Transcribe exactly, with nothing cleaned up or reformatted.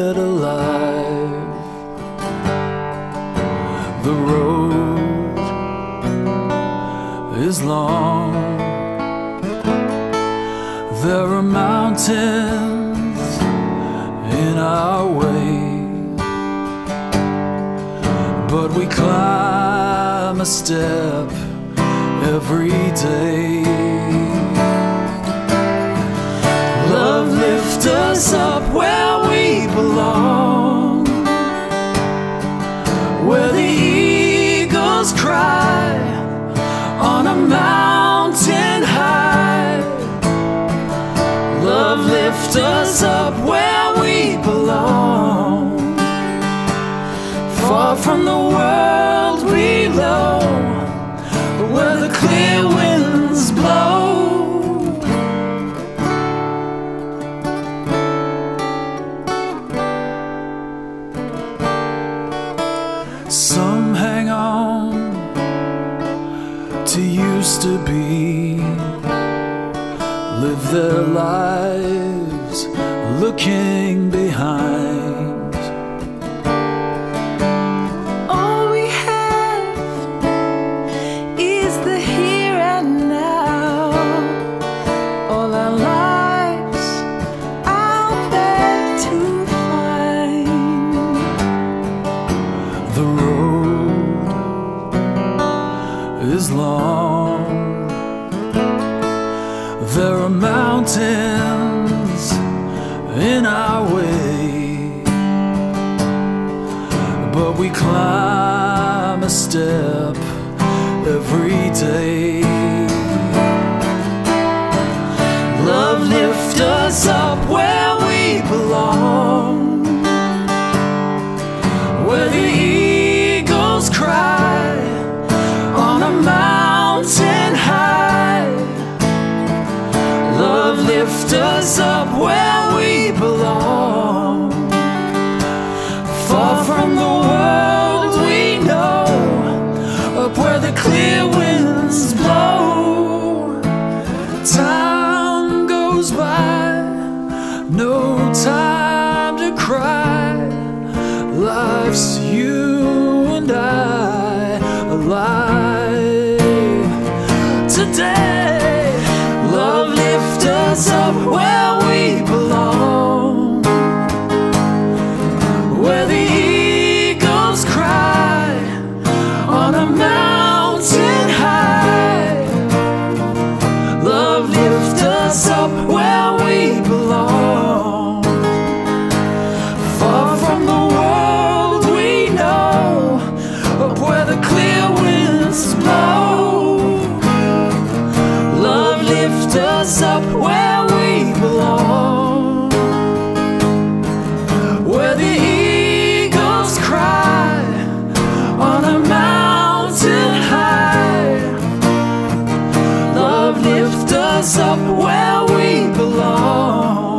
it alive. The road is long, there are mountains in our way, but we climb a step every day. Lift us up where we belong, where the eagles cry on a mountain high. Love, lift us up where we belong, far from the world below, where the clear winds blow. Some hang on to used to be, live their lives looking behind. All we have is the here and now, all our lives out there to find. The is long, there are mountains in our way, but we climb a step every day. Love, lift us up where we belong, where the eagles cry mountain high. Love, lift us up where we belong, far from the world we know, up where the clear winds blow. Time goes by, no time to cry. Life's you and I alive today. Love, lift us up where we belong, where the eagles cry on a mountain high. Love, lift us up where we belong, far from the world we know, up where the clear winds blow. Lift us up where we belong, where the eagles cry on a mountain high. Love, lift us up where we belong.